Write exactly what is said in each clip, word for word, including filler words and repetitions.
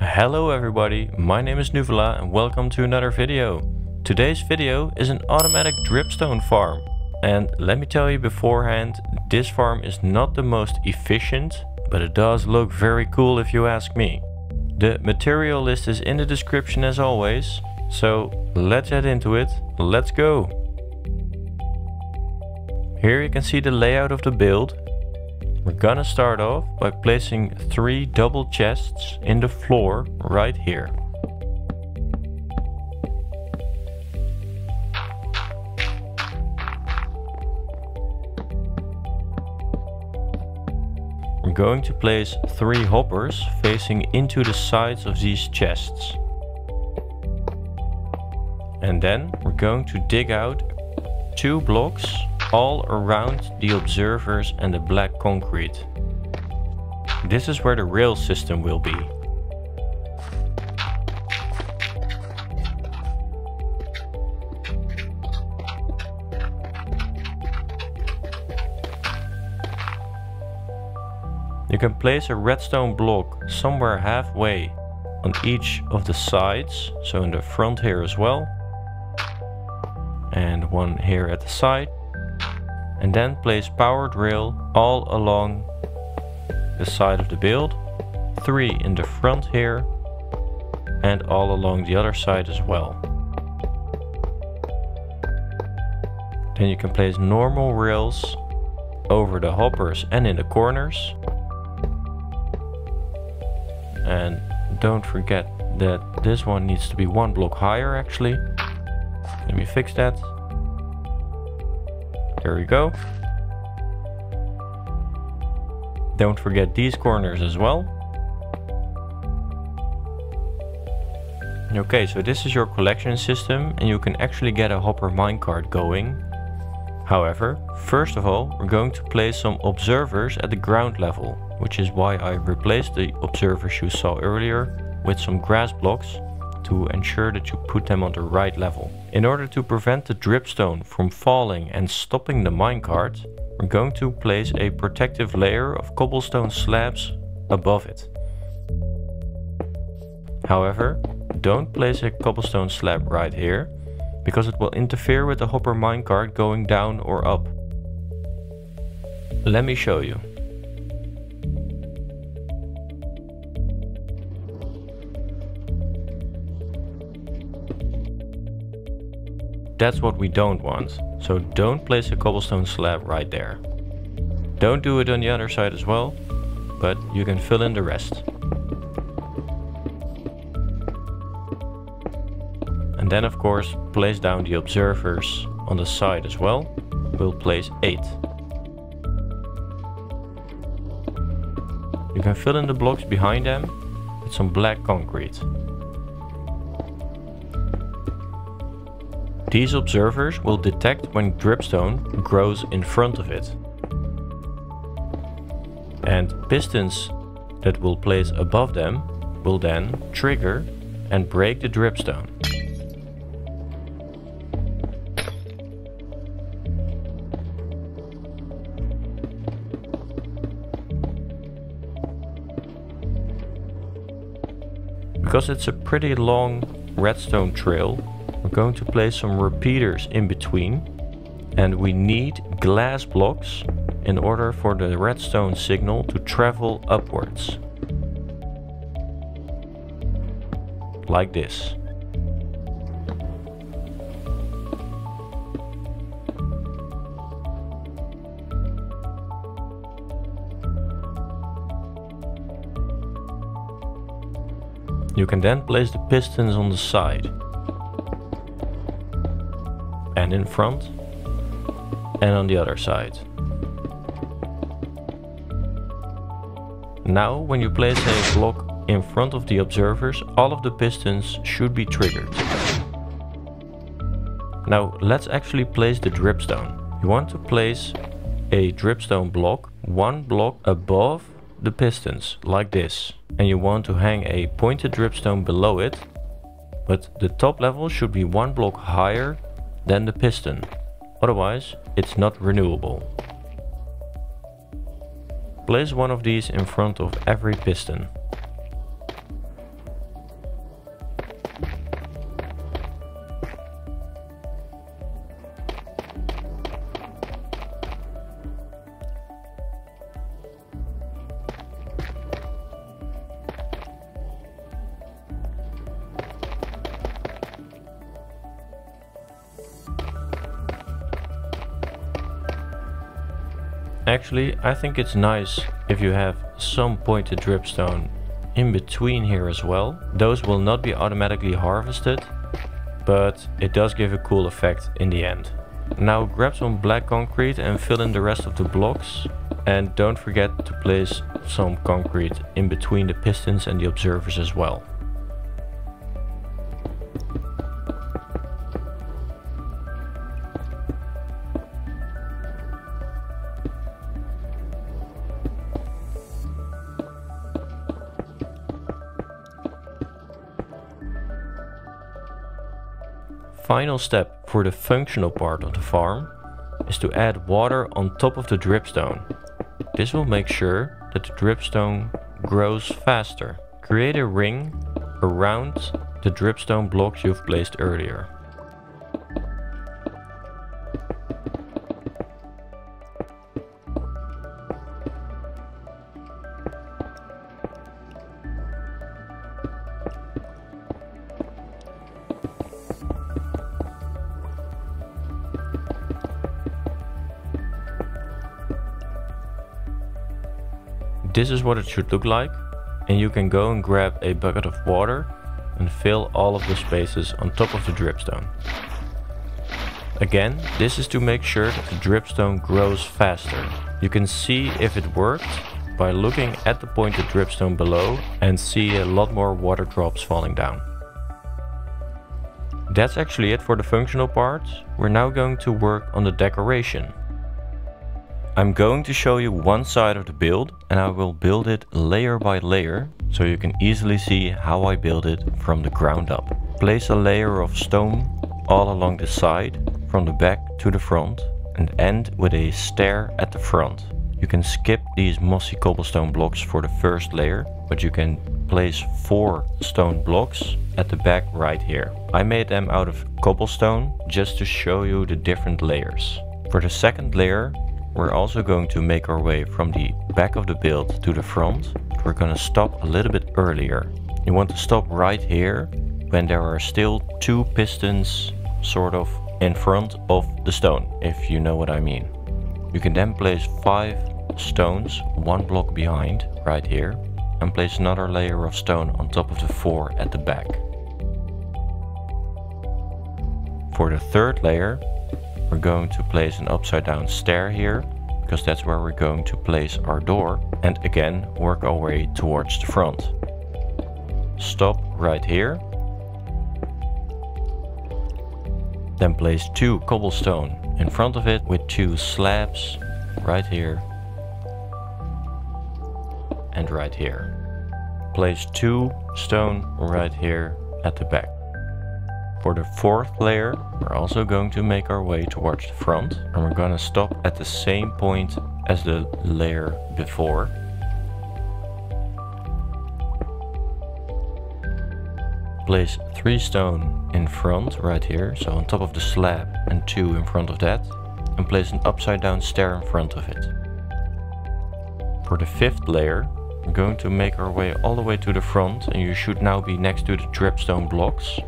Hello everybody, my name is Nuvela and welcome to another video. Today's video is an automatic dripstone farm. And let me tell you beforehand, this farm is not the most efficient, but it does look very cool if you ask me. The material list is in the description as always, so let's head into it, let's go! Here you can see the layout of the build. We're gonna start off by placing three double chests in the floor right here. We're going to place three hoppers facing into the sides of these chests. And then we're going to dig out two blocks all around the observers and the black concrete. This is where the rail system will be. You can place a redstone block somewhere halfway on each of the sides, so in the front here as well, and one here at the side. And then place powered rail all along the side of the build, three in the front here and all along the other side as well. Then you can place normal rails over the hoppers and in the corners. And don't forget that this one needs to be one block higher actually. Let me fix that. There we go. Don't forget these corners as well. Okay, so this is your collection system and you can actually get a hopper minecart going. However, first of all, we're going to place some observers at the ground level, which is why I replaced the observers you saw earlier with some grass blocks, to ensure that you put them on the right level. In order to prevent the dripstone from falling and stopping the minecart, we're going to place a protective layer of cobblestone slabs above it. However, don't place a cobblestone slab right here, because it will interfere with the hopper minecart going down or up. Let me show you. That's what we don't want, so don't place a cobblestone slab right there. Don't do it on the other side as well, but you can fill in the rest. And then of course place down the observers on the side as well. We'll place eight. You can fill in the blocks behind them with some black concrete. These observers will detect when dripstone grows in front of it. And pistons that will place above them will then trigger and break the dripstone. Because it's a pretty long redstone trail, we're going to place some repeaters in between, and we need glass blocks in order for the redstone signal to travel upwards. Like this. You can then place the pistons on the side. And in front and on the other side. Now, when you place a block in front of the observers, all of the pistons should be triggered. Now, let's actually place the dripstone. You want to place a dripstone block one block above the pistons, like this. And you want to hang a pointed dripstone below it, but the top level should be one block higher than the piston, otherwise it's not renewable. Place one of these in front of every piston. Actually, I think it's nice if you have some pointed dripstone in between here as well. Those will not be automatically harvested, but it does give a cool effect in the end. Now grab some black concrete and fill in the rest of the blocks. And don't forget to place some concrete in between the pistons and the observers as well. Final step for the functional part of the farm is to add water on top of the dripstone. This will make sure that the dripstone grows faster. Create a ring around the dripstone blocks you've placed earlier. This is what it should look like, and you can go and grab a bucket of water and fill all of the spaces on top of the dripstone. Again, this is to make sure that the dripstone grows faster. You can see if it worked by looking at the pointed dripstone below and see a lot more water drops falling down. That's actually it for the functional part. We're now going to work on the decoration. I'm going to show you one side of the build, and I will build it layer by layer so you can easily see how I build it from the ground up. Place a layer of stone all along the side from the back to the front and end with a stair at the front. You can skip these mossy cobblestone blocks for the first layer, but you can place four stone blocks at the back right here. I made them out of cobblestone just to show you the different layers. For the second layer, we're also going to make our way from the back of the build to the front. We're going to stop a little bit earlier. You want to stop right here when there are still two pistons sort of in front of the stone, if you know what I mean. You can then place five stones one block behind right here and place another layer of stone on top of the four at the back. For the third layer, we're going to place an upside down stair here, because that's where we're going to place our door, and again work our way towards the front. Stop right here. Then place two cobblestone in front of it with two slabs right here and right here. Place two stone right here at the back. For the fourth layer, we're also going to make our way towards the front, and we're going to stop at the same point as the layer before. Place three stone in front right here, so on top of the slab, and two in front of that, and place an upside down stair in front of it. For the fifth layer, we're going to make our way all the way to the front, and you should now be next to the dripstone blocks.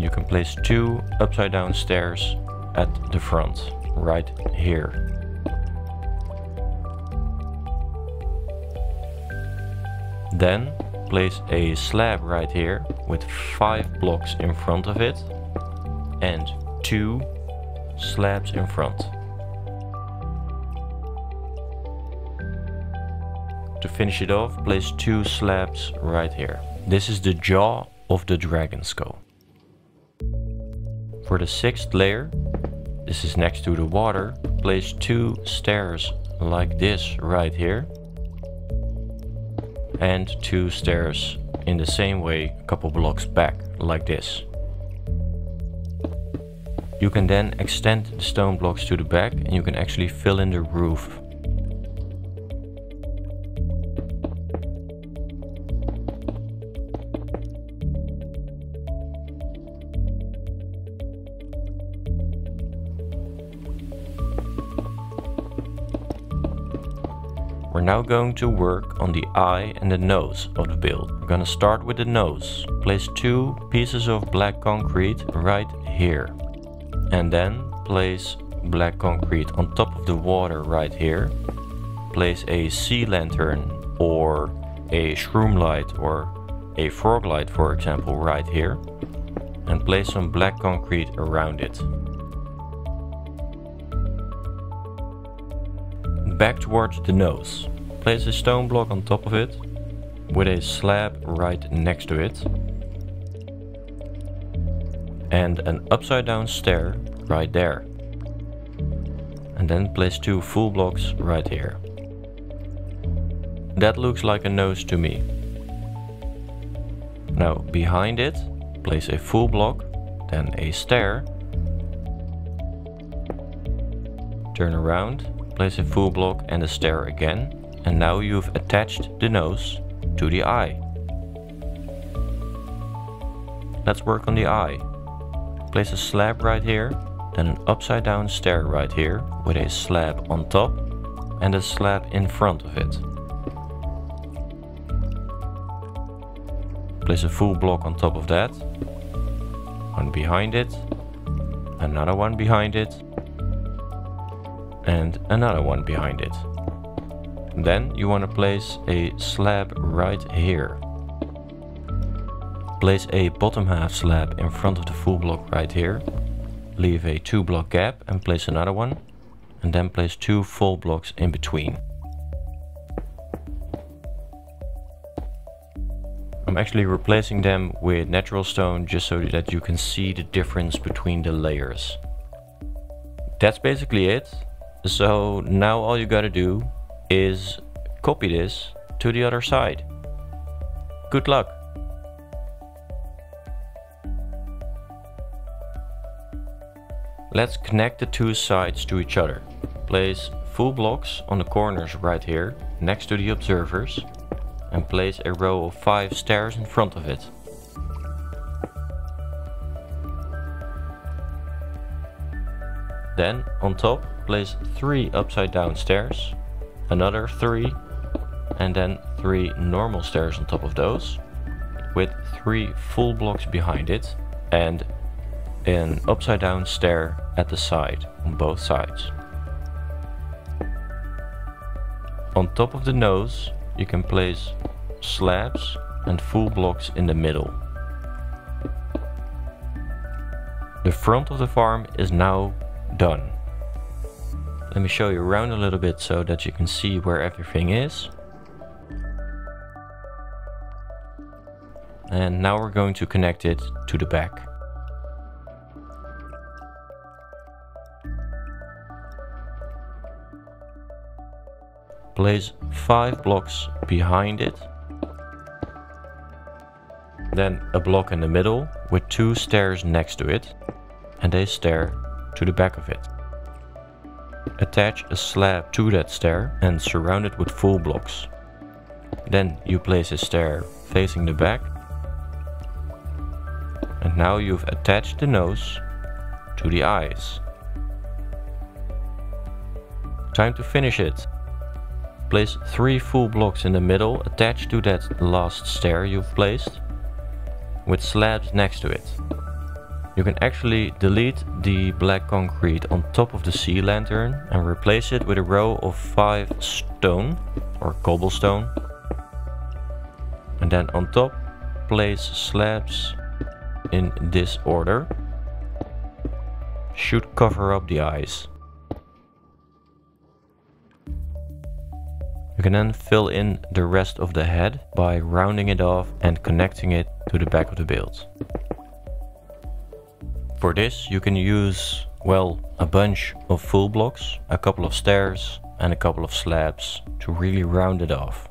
You can place two upside down stairs at the front, right here. Then place a slab right here with five blocks in front of it and two slabs in front. To finish it off, place two slabs right here. This is the jaw of the dragon skull. For the sixth layer, this is next to the water, place two stairs like this right here and two stairs in the same way a couple blocks back like this. You can then extend the stone blocks to the back and you can actually fill in the roof. We're now going to work on the eye and the nose of the build. We're gonna start with the nose. Place two pieces of black concrete right here. And then place black concrete on top of the water right here. Place a sea lantern or a shroom light or a frog light, for example, right here, and place some black concrete around it. Back towards the nose, place a stone block on top of it with a slab right next to it and an upside down stair right there, and then place two full blocks right here. That looks like a nose to me. Now behind it place a full block, then a stair, turn around, place a full block and a stair again, and now you've attached the nose to the eye. Let's work on the eye. Place a slab right here, then an upside down stair right here with a slab on top and a slab in front of it. Place a full block on top of that, one behind it, another one behind it, and another one behind it. Then you want to place a slab right here. Place a bottom half slab in front of the full block right here. Leave a two block gap and place another one, and then place two full blocks in between. I'm actually replacing them with natural stone just so that you can see the difference between the layers. That's basically it. So now all you gotta do is copy this to the other side. Good luck! Let's connect the two sides to each other. Place full blocks on the corners right here next to the observers, and place a row of five stairs in front of it. Then on top place three upside down stairs, another three, and then three normal stairs on top of those with three full blocks behind it and an upside down stair at the side on both sides. On top of the nose you can place slabs and full blocks in the middle. The front of the farm is now done. Let me show you around a little bit so that you can see where everything is. And now we're going to connect it to the back. Place five blocks behind it, then a block in the middle with two stairs next to it and a stair to the back of it. Attach a slab to that stair and surround it with full blocks. Then you place a stair facing the back, and now you've attached the nose to the eyes. Time to finish it. Place three full blocks in the middle attached to that last stair you've placed with slabs next to it. You can actually delete the black concrete on top of the sea lantern and replace it with a row of five stone or cobblestone. And then on top, place slabs in this order. Should cover up the eyes. You can then fill in the rest of the head by rounding it off and connecting it to the back of the build. For this you can use, well, a bunch of full blocks, a couple of stairs and a couple of slabs to really round it off.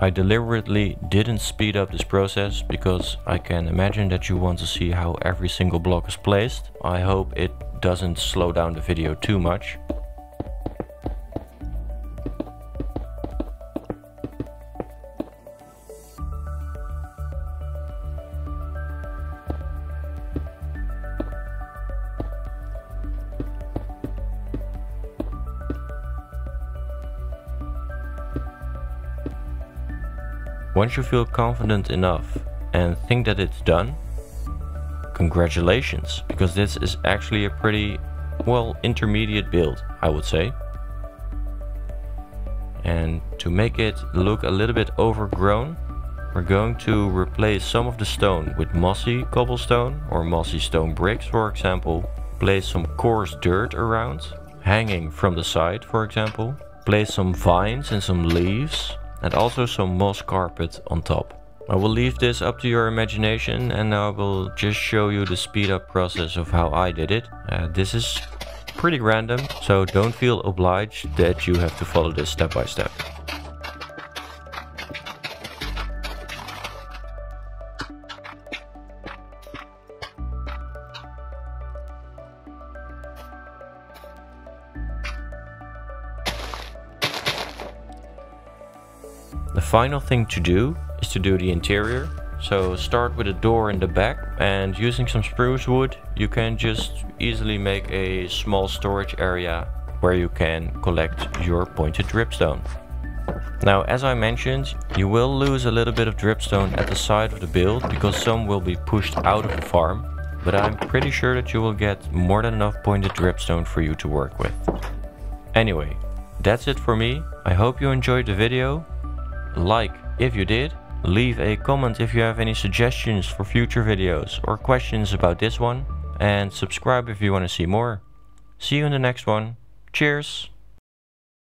I deliberately didn't speed up this process because I can imagine that you want to see how every single block is placed. I hope it doesn't slow down the video too much. Once you feel confident enough and think that it's done, Congratulations, because this is actually a pretty, well, intermediate build, I would say. And to make it look a little bit overgrown, we're going to replace some of the stone with mossy cobblestone or mossy stone bricks, for example. Place some coarse dirt around, hanging from the side, for example. Place some vines and some leaves, and also some moss carpet on top. I will leave this up to your imagination, and I will just show you the speed up process of how I did it. Uh, this is pretty random, so don't feel obliged that you have to follow this step by step. The final thing to do is to do the interior. So start with a door in the back, and using some spruce wood you can just easily make a small storage area where you can collect your pointed dripstone. Now, as I mentioned, you will lose a little bit of dripstone at the side of the build because some will be pushed out of the farm, but I'm pretty sure that you will get more than enough pointed dripstone for you to work with. Anyway, that's it for me. I hope you enjoyed the video. Like if you did, leave a comment if you have any suggestions for future videos or questions about this one, and subscribe if you want to see more. See you in the next one. Cheers!